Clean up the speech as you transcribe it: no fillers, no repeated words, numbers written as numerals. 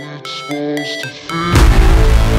it's supposed to feel.